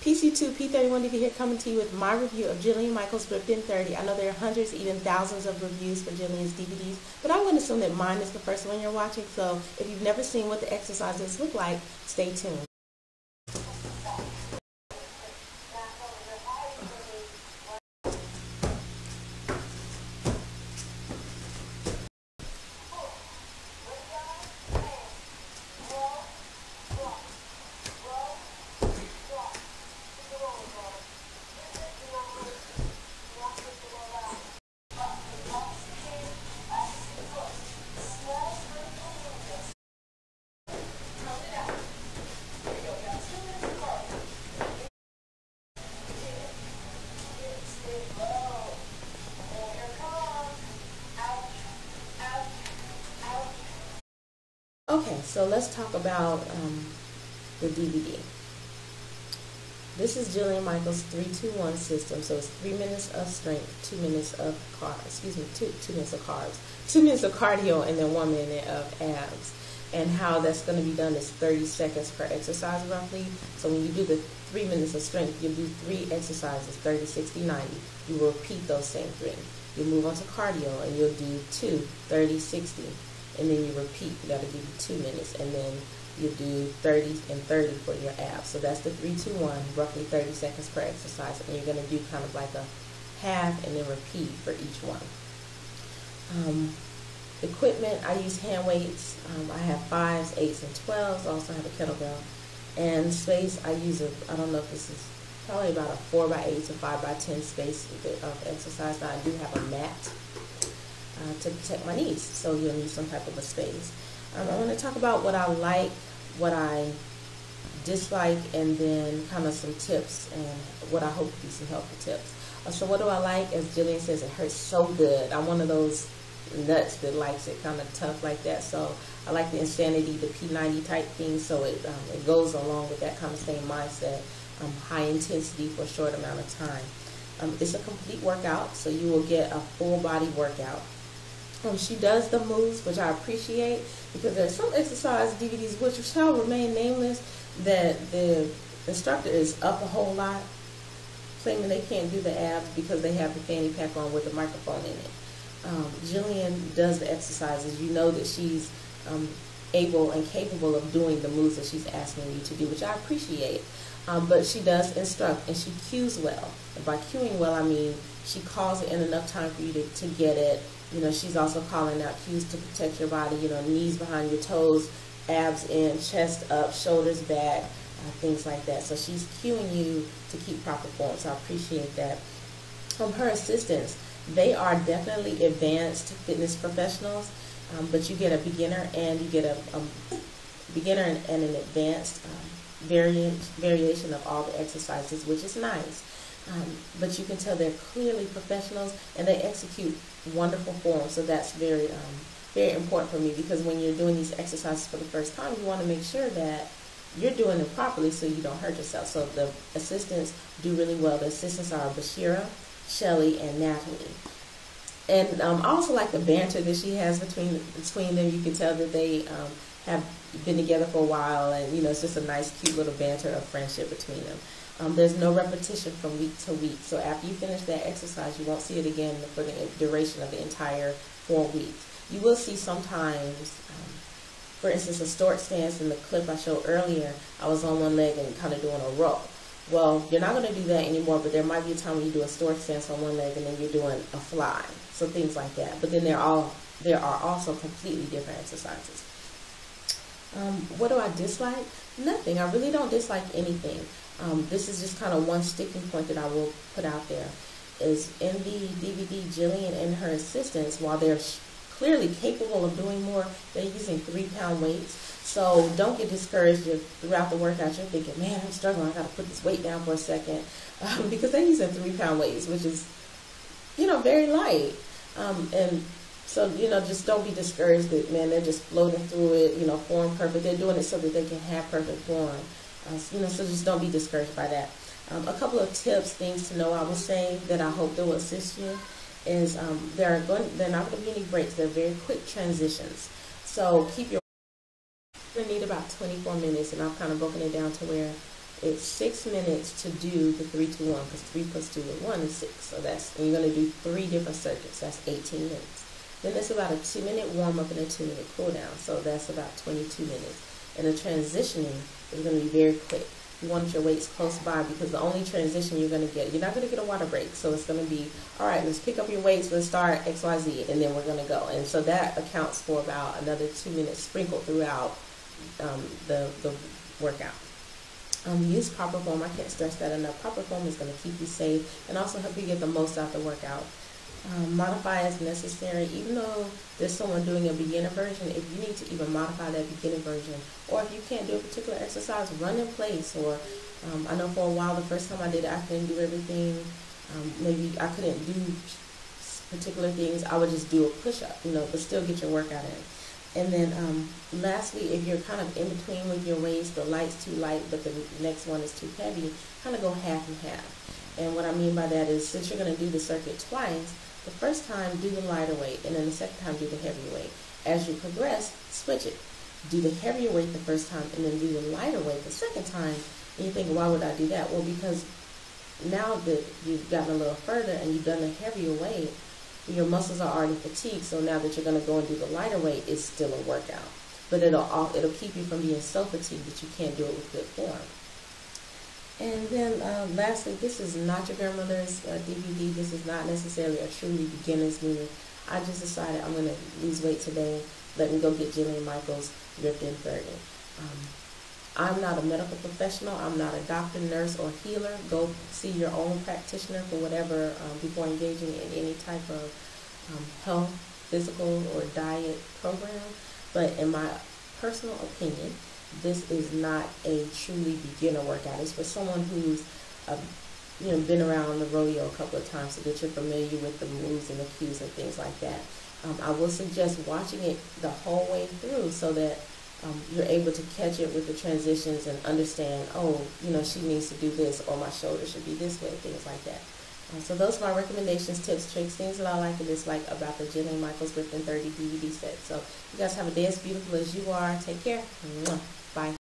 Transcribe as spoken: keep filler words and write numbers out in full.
P C two, P thirty-one D V here, coming to you with my review of Jillian Michaels' Ripped in thirty. I know there are hundreds, even thousands of reviews for Jillian's D V Ds, but I wouldn't assume that mine is the first one you're watching, so if you've never seen what the exercises look like, stay tuned. Okay, so let's talk about um, the D V D. This is Jillian Michaels' three two one system, so it's three minutes of strength, two minutes of car, excuse me, two two minutes of carbs, two minutes of cardio, and then one minute of abs. And how that's going to be done is thirty seconds per exercise, roughly. So when you do the three minutes of strength, you'll do three exercises, thirty, sixty, ninety. You will repeat those same three. You'll move on to cardio, and you'll do two, thirty, sixty. And then you repeat. You got to do two minutes, and then you do thirty and thirty for your abs. So that's the three, two, one, roughly thirty seconds per exercise, and you're going to do kind of like a half and then repeat for each one. Um, equipment, I use hand weights. Um, I have fives, eights, and twelves. I also have a kettlebell. And space, I use a, I don't know if this is probably about a four by eight to five by ten space of exercise. Now I do have a mat. Uh, to protect my knees, so you'll need some type of a space. Um, I want to talk about what I like, what I dislike, and then kind of some tips and what I hope to be some helpful tips. Uh, so what do I like? As Jillian says, it hurts so good. I'm one of those nuts that likes it kind of tough like that, so I like the insanity, the P ninety type thing, so it, um, it goes along with that kind of same mindset, um, high intensity for a short amount of time. Um, it's a complete workout, so you will get a full body workout. Um, she does the moves, which I appreciate, because there's some exercise D V Ds which shall remain nameless that the instructor is up a whole lot, claiming they can't do the abs because they have the fanny pack on with the microphone in it. Um, Jillian does the exercises. You know that she's um, able and capable of doing the moves that she's asking you to do, which I appreciate. Um, but she does instruct, and she cues well. And by cueing well, I mean she calls it in enough time for you to, to get it. You know, she's also calling out cues to protect your body, you know, knees behind your toes, abs in, chest up, shoulders back, uh, things like that. So she's cueing you to keep proper form, so I appreciate that. From her assistants, they are definitely advanced fitness professionals, um, but you get a beginner and you get a, a beginner and, and an advanced um, variant, variation of all the exercises, which is nice. Um, but you can tell they're clearly professionals, and they execute wonderful form. So that's very, um, very important for me, because when you're doing these exercises for the first time, you want to make sure that you're doing it properly so you don't hurt yourself. So the assistants do really well. The assistants are Bashira, Shelley, and Natalie. And um, I also like the banter that she has between between them. You can tell that they um, have been together for a while, and you know it's just a nice, cute little banter of friendship between them. Um, there's no repetition from week to week. So after you finish that exercise, you won't see it again for the duration of the entire four weeks. You will see sometimes, um, for instance, a stork stance in the clip I showed earlier, I was on one leg and kind of doing a roll. Well, you're not going to do that anymore, but there might be a time when you do a stork stance on one leg and then you're doing a fly. So things like that. But then they're all, there are also completely different exercises. Um, what do I dislike? Nothing. I really don't dislike anything. Um, this is just kind of one sticking point that I will put out there, is in the D V D, Jillian and her assistants, while they're clearly capable of doing more, they're using three-pound weights. So don't get discouraged if throughout the workout you're thinking, man, I'm struggling, I got to put this weight down for a second, um, because they're using three-pound weights, which is, you know, very light. Um, and so, you know, just don't be discouraged that, man, they're just floating through it, you know, form perfect. They're doing it so that they can have perfect form. Uh, you know, so just don't be discouraged by that. Um, a couple of tips, things to know, I will say, that I hope they will assist you, is um, there are going, there are not going to be any breaks. They're very quick transitions. So keep your, you're going to need about twenty-four minutes, and I've kind of broken it down to where it's six minutes to do the three, two, one, because three plus two and one is six. So that's, and you're going to do three different circuits. That's eighteen minutes. Then it's about a two minute warm up and a two minute cool down. So that's about twenty-two minutes. And the transitioning is going to be very quick. You want your weights close by, because the only transition you're going to get, you're not going to get a water break. So it's going to be, all right, let's pick up your weights, let's start X Y Z, and then we're going to go. And so that accounts for about another two minutes sprinkled throughout um, the, the workout. Um, use proper form. I can't stress that enough. Proper form is going to keep you safe and also help you get the most out of the workout. Um, modify as necessary. Even though there's someone doing a beginner version, if you need to even modify that beginner version, or if you can't do a particular exercise, run in place. Or um, I know for a while, the first time I did it, I couldn't do everything. Um, maybe I couldn't do particular things. I would just do a push-up, you know, but still get your workout in. And then um, lastly, if you're kind of in between with your weights, the light's too light but the next one is too heavy, kind of go half and half. And what I mean by that is, since you're going to do the circuit twice, the first time do the lighter weight, and then the second time do the heavier weight. As you progress, switch it. Do the heavier weight the first time, and then do the lighter weight the second time. And you think, why would I do that? Well, because now that you've gotten a little further and you've done the heavier weight, your muscles are already fatigued, so now that you're going to go and do the lighter weight, it's still a workout. But it'll it'll keep you from being so fatigued that you can't do it with good form. And then uh, lastly, this is not your grandmother's uh, D V D. This is not necessarily a truly beginner's meeting. I just decided I'm going to lose weight today. Let me go get Jillian Michaels' Ripped in thirty. Um, I'm not a medical professional. I'm not a doctor, nurse, or healer. Go see your own practitioner for whatever um, before engaging in any type of um, health, physical, or diet program. But in my personal opinion, this is not a truly beginner workout. It's for someone who's uh, you know, been around the rodeo a couple of times so that you're familiar with the moves and the cues and things like that. Um, I will suggest watching it the whole way through so that Um, you're able to catch it with the transitions and understand, oh, you know, she needs to do this, or my shoulder should be this way, things like that. Um, so those are my recommendations, tips, tricks, things that I like and dislike about the Jillian Michaels Ripped in thirty D V D set. So you guys have a day as beautiful as you are. Take care. Mwah. Bye.